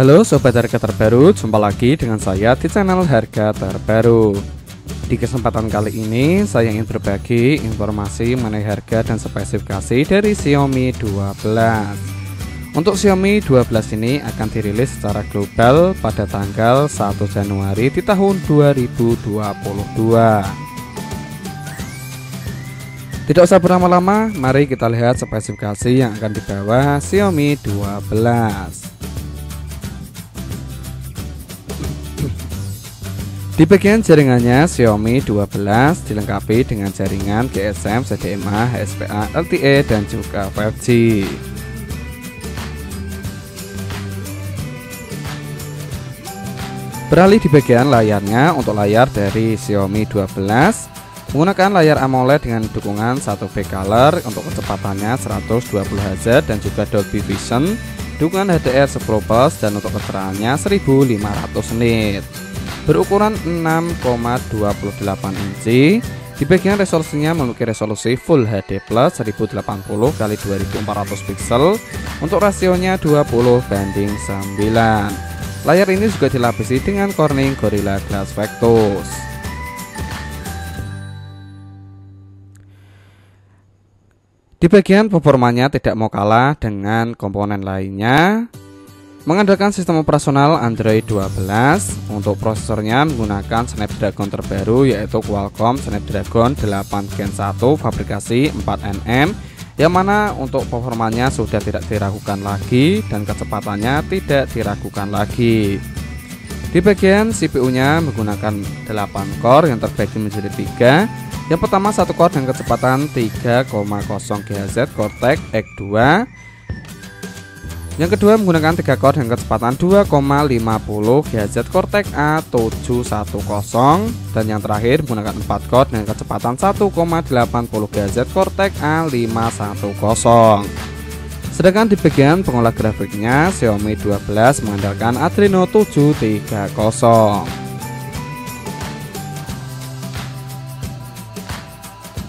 Halo sobat harga terbaru, jumpa lagi dengan saya di channel harga terbaru. Di kesempatan kali ini saya ingin berbagi informasi mengenai harga dan spesifikasi dari Xiaomi 12. Untuk Xiaomi 12 ini akan dirilis secara global pada tanggal 1 Januari di tahun 2022. Tidak usah berlama-lama, mari kita lihat spesifikasi yang akan dibawa Xiaomi 12. Di bagian jaringannya, Xiaomi 12 dilengkapi dengan jaringan GSM, CDMA, HSPA, LTE, dan juga 5G. Beralih di bagian layarnya, untuk layar dari Xiaomi 12 menggunakan layar AMOLED dengan dukungan 1B color untuk kecepatannya 120 Hz dan juga Dolby Vision, dukungan HDR10+ dan untuk keteraannya 1500 nit. Berukuran 6,28 inci, di bagian resolusinya memiliki resolusi Full HD Plus 1080x2400 pixel untuk rasionya 20:9. Layar ini juga dilapisi dengan Corning Gorilla Glass Victus. Di bagian performanya tidak mau kalah dengan komponen lainnya. Mengandalkan sistem operasional Android 12, untuk prosesornya menggunakan Snapdragon terbaru yaitu Qualcomm Snapdragon 8 Gen 1 fabrikasi 4nm, yang mana untuk performanya sudah tidak diragukan lagi dan kecepatannya tidak diragukan lagi. Di bagian CPU-nya menggunakan 8 core yang terbagi menjadi 3. Yang pertama 1 core dengan kecepatan 3,0 GHz Cortex X2. Yang kedua menggunakan 3 core dengan kecepatan 2,50 GHz Cortex-A710. Dan yang terakhir menggunakan 4 core dengan kecepatan 1,80 GHz Cortex-A510. Sedangkan di bagian pengolah grafiknya, Xiaomi 12 mengandalkan Adreno 730.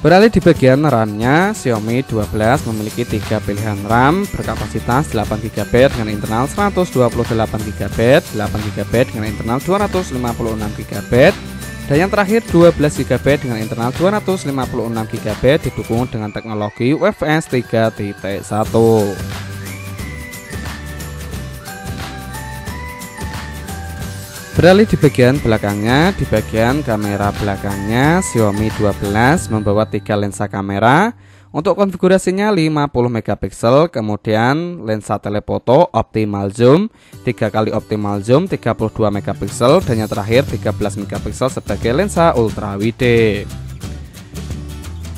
Beralih di bagian RAM-nya, Xiaomi 12 memiliki 3 pilihan RAM berkapasitas 8GB dengan internal 128GB, 8GB dengan internal 256GB, dan yang terakhir 12GB dengan internal 256GB didukung dengan teknologi UFS 3.1. Beralih di bagian belakangnya, di bagian kamera belakangnya Xiaomi 12 membawa 3 lensa kamera. Untuk konfigurasinya 50 MP, kemudian lensa telefoto optimal zoom 3x optimal zoom 32 MP, dan yang terakhir 13 MP sebagai lensa ultrawide.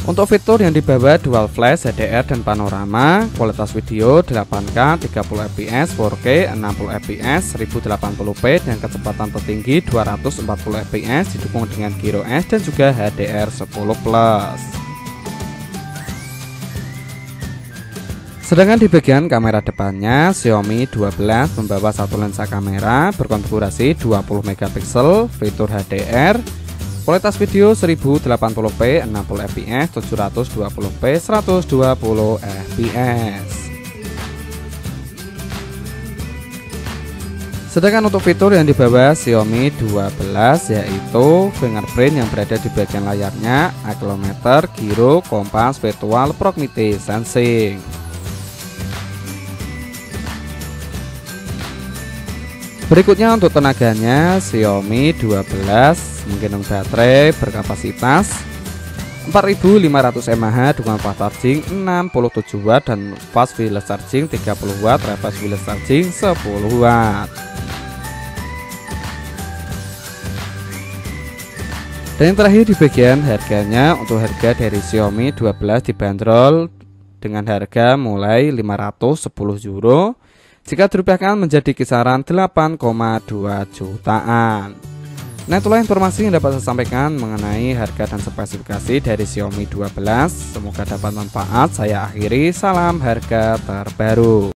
Untuk fitur yang dibawa dual flash, HDR dan panorama, kualitas video 8K 30fps, 4K 60fps, 1080p dan kecepatan tertinggi 240fps didukung dengan Gyro-S dan juga HDR10+. Sedangkan di bagian kamera depannya, Xiaomi 12 membawa 1 lensa kamera berkonfigurasi 20 MP, fitur HDR. Kualitas video 1080p, 60fps, 720p, 120fps. Sedangkan untuk fitur yang dibawa Xiaomi 12 yaitu fingerprint yang berada di bagian layarnya, accelerometer, giro, kompas, virtual, proximity sensing. Berikutnya untuk tenaganya, Xiaomi 12 menggendong baterai berkapasitas 4500 mAh, dukungan fast charging 67W dan fast wireless charging 30W, reverse wireless charging 10W. Dan yang terakhir di bagian harganya, untuk harga dari Xiaomi 12 dibanderol dengan harga mulai 510 euro. Jika dirupiahkan menjadi kisaran 8,2 jutaan. Nah, itulah informasi yang dapat saya sampaikan mengenai harga dan spesifikasi dari Xiaomi 12. Semoga dapat manfaat. Saya akhiri, salam harga terbaru.